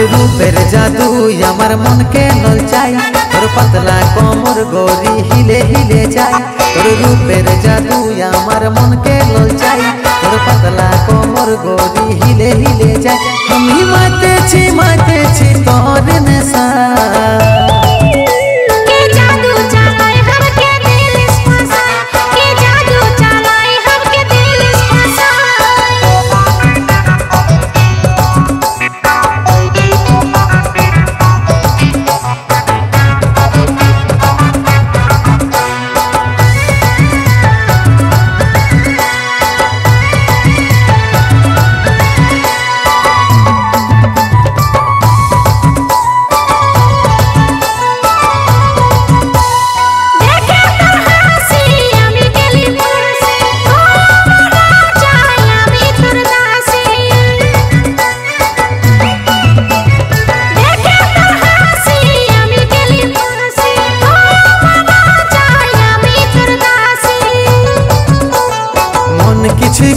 तोर रूपेर जादू यामर मन के ललचाई, तोर पतला कोमर गोरी हिले हिले जाए। तोर रूपेर जादू यामर मन के ललचाई, तोर पतला कोमर गोरी हिले हिले जाए। हम ही माते छी तोर नशा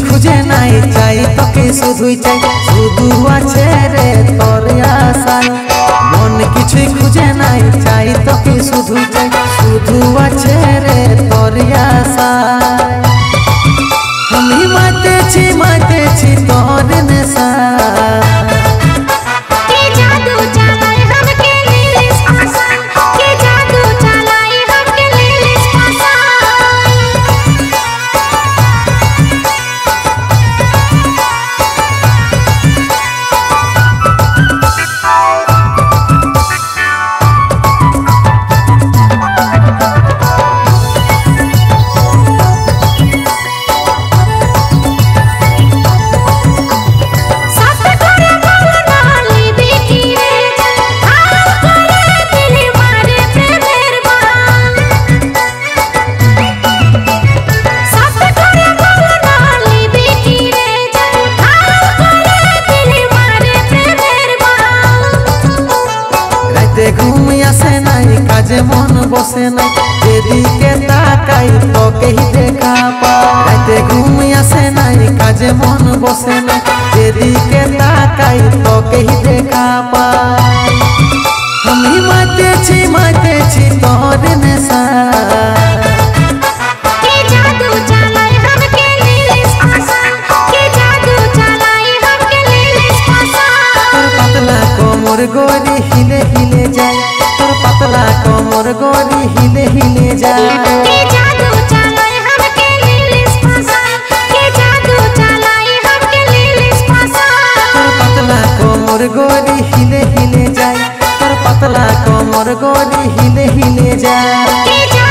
खुजे नहीं चाहिए तो के सुधुई चाहिए सुधु आछे रे तोर आशा। मन किछ खुजे नहीं चाहिए तो के सुधुई चाहिए सुधु आछे रे तोर आशा। हम ही माते छी तोर नशा घूमिया से नहीं काजे मन बसे नहीं के ताकाई तो कहीं देखा पाते। घूमिया से नहीं काजे मन बसे नहीं के ताकाई तो कहीं देखा पा। हम ही माते छी तोर नशा गोरी हिले हिले जाए। तोर पतला कोमर गोरी हिले हिले जाए। पतला कोमर गोरी हिले हिले जाए। तोर पतला कोमर गोरी हिले हिले जाए।